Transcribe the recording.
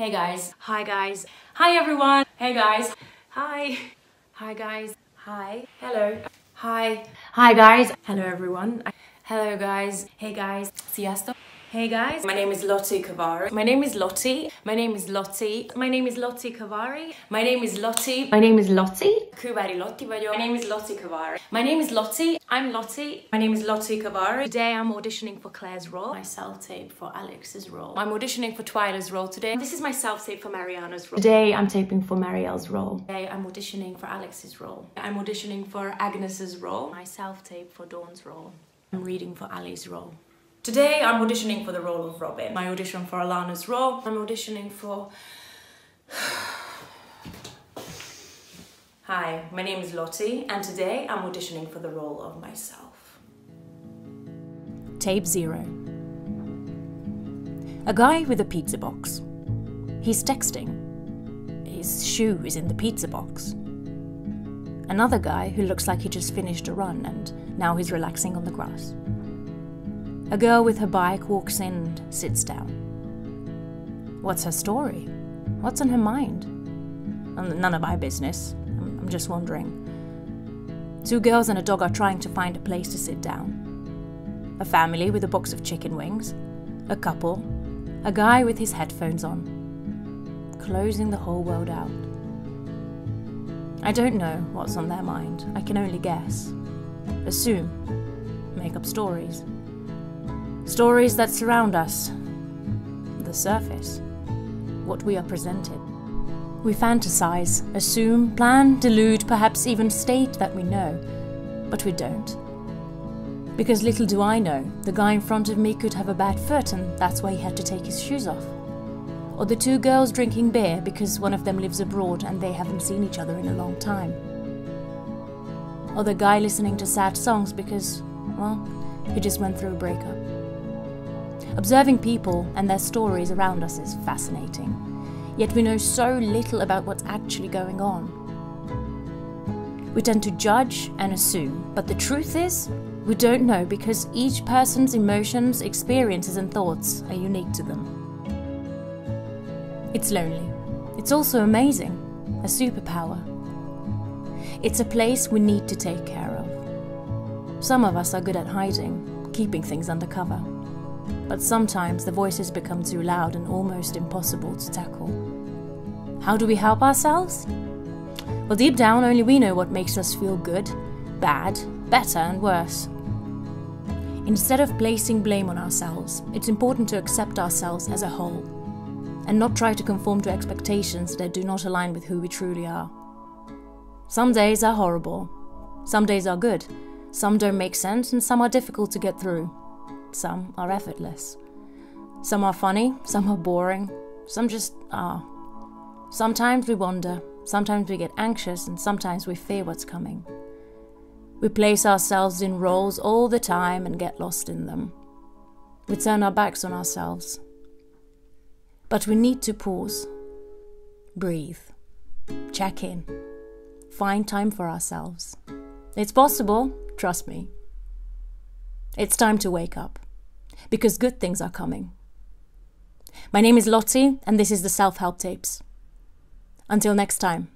Hey guys. Hi guys. Hi everyone. Hey guys. Hi. Hi guys. Hi. Hello. Hi. Hi guys. Hello everyone. Hello guys. Hey guys. Siesta. Hey guys. My name is Lotti Kovari. My name is Lotti. My name is Lotti. My name is Lotti Kovari. My name is Lotti. My name is Lotti. Kovari Lotti vagyok. My name is Lotti Kovari. My name is Lotti. I'm Lotti. My name is Lotti Kovari. Today I'm auditioning for Claire's role. My self-tape for Alex's role. I'm auditioning for Twyla's role today. This is my self-tape for Mariana's role. Today I'm taping for Marielle's role. Today I'm auditioning for Alex's role. I'm auditioning for Agnes's role. My self-tape for Dawn's role. I'm reading for Ali's role. Today I'm auditioning for the role of Robin. My audition for Alana's role. I'm auditioning for... Hi, my name is Lotti and today I'm auditioning for the role of myself. Tape 0. A guy with a pizza box. He's texting. His shoe is in the pizza box. Another guy who looks like he just finished a run and now he's relaxing on the grass. A girl with her bike walks in and sits down. What's her story? What's on her mind? None of my business. I'm just wondering. Two girls and a dog are trying to find a place to sit down. A family with a box of chicken wings. A couple. A guy with his headphones on. Closing the whole world out. I don't know what's on their mind. I can only guess. Assume. Make up stories. Stories that surround us, the surface, what we are presented. We fantasize, assume, plan, delude, perhaps even state that we know, but we don't. Because little do I know, the guy in front of me could have a bad foot and that's why he had to take his shoes off. Or the two girls drinking beer because one of them lives abroad and they haven't seen each other in a long time. Or the guy listening to sad songs because, well, he just went through a breakup. Observing people and their stories around us is fascinating, yet we know so little about what's actually going on. We tend to judge and assume, but the truth is, we don't know because each person's emotions, experiences and thoughts are unique to them. It's lonely. It's also amazing, a superpower. It's a place we need to take care of. Some of us are good at hiding, keeping things under cover. But sometimes the voices become too loud and almost impossible to tackle. How do we help ourselves? Well, deep down, only we know what makes us feel good, bad, better and worse. Instead of placing blame on ourselves, it's important to accept ourselves as a whole and not try to conform to expectations that do not align with who we truly are. Some days are horrible, some days are good, some don't make sense and some are difficult to get through. Some are effortless. Some are funny, some are boring, some just are. Sometimes we wonder, sometimes we get anxious, and sometimes we fear what's coming. We place ourselves in roles all the time and get lost in them. We turn our backs on ourselves. But we need to pause, breathe, check in, find time for ourselves. It's possible, trust me. It's time to wake up, because good things are coming. My name is Lotti, and this is the Self-Help Tapes. Until next time.